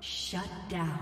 Shut down.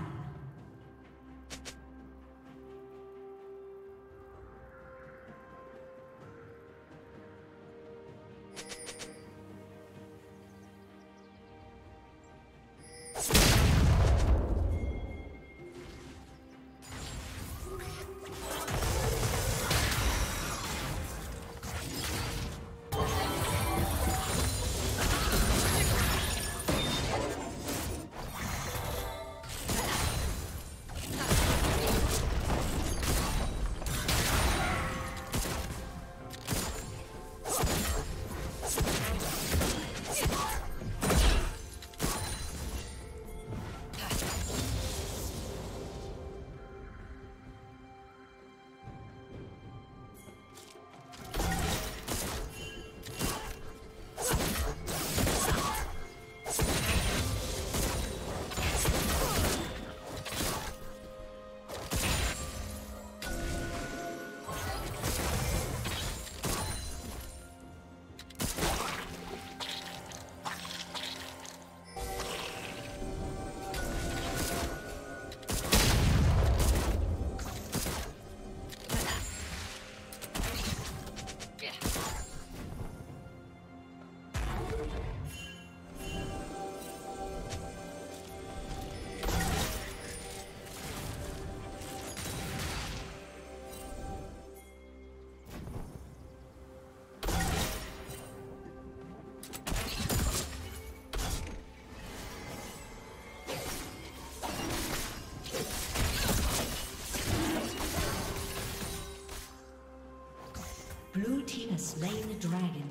Blue team has slain the dragon.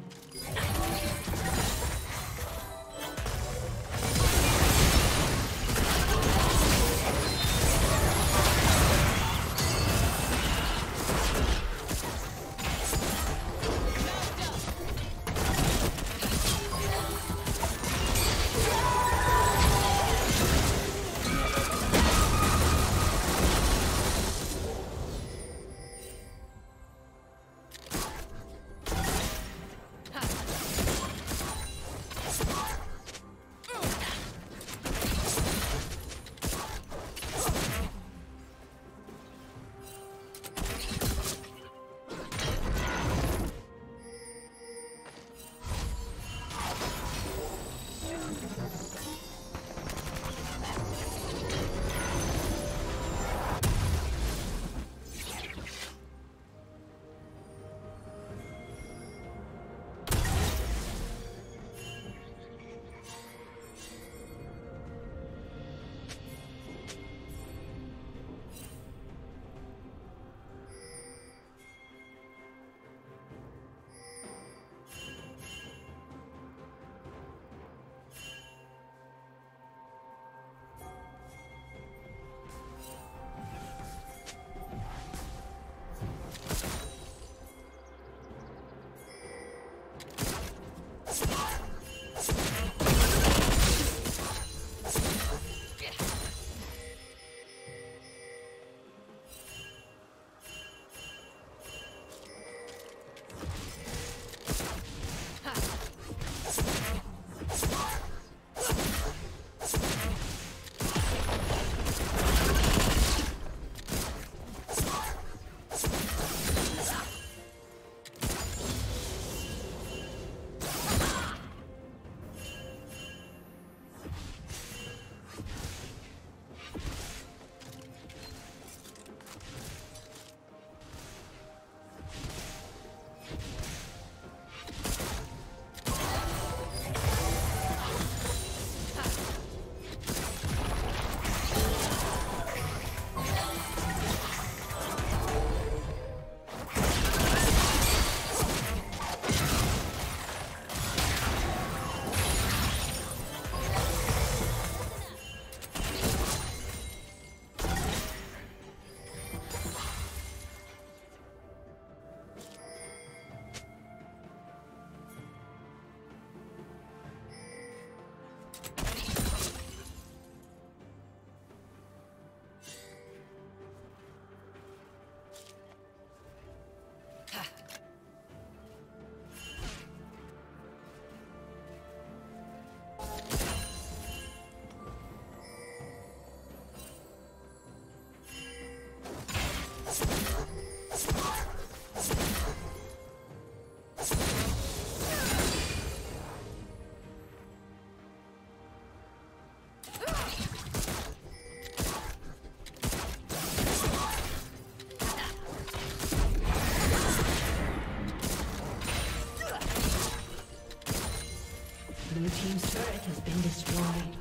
Blue team's turret has been destroyed.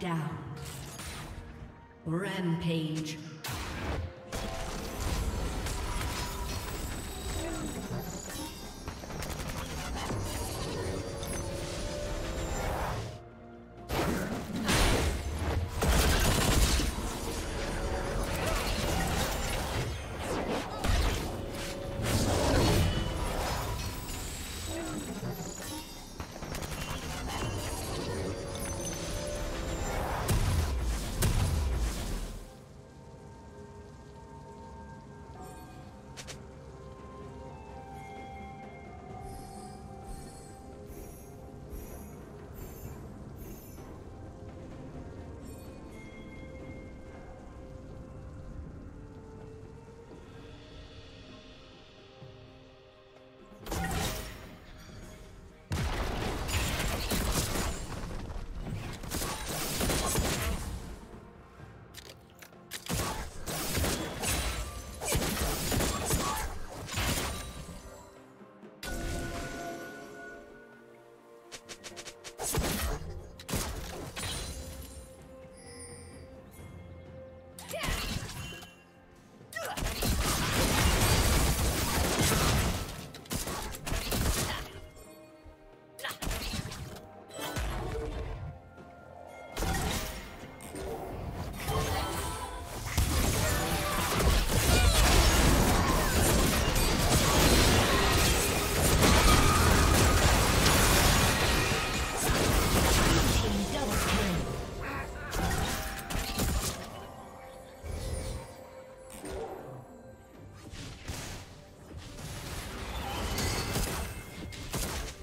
down. Rampage.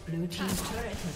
Blue team's turret has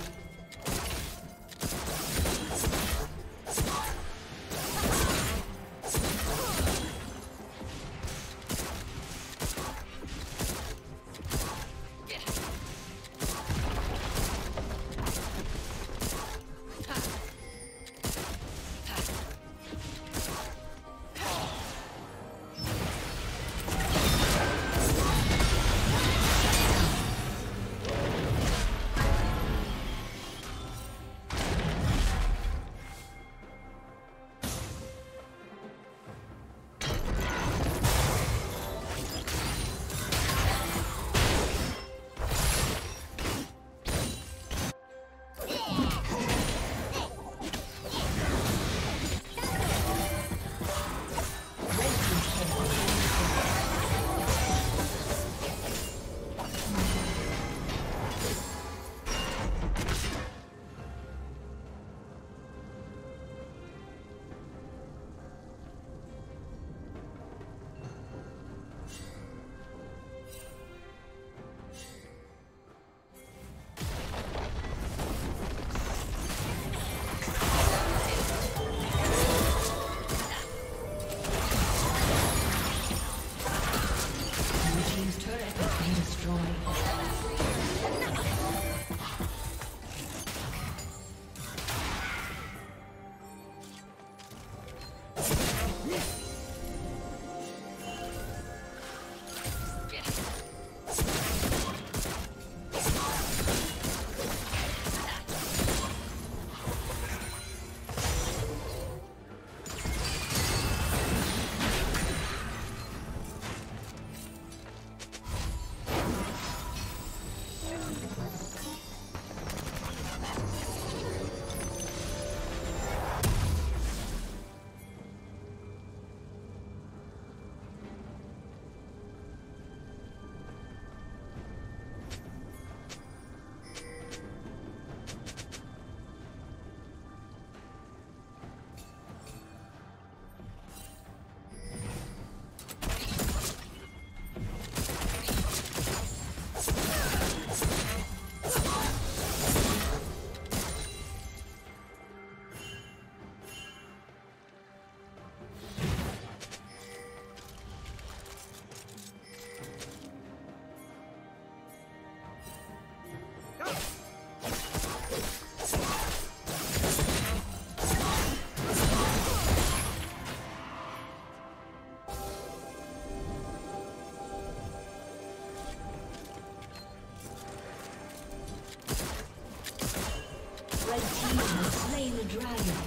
Red team has slain slain the dragon.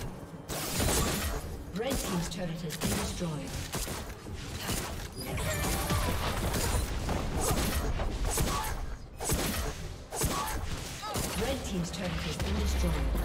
Red team's turret has been destroyed. Red team's turret has been destroyed.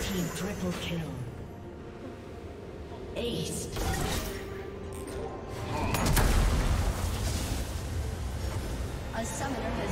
Team triple kill. Ace. A summoner has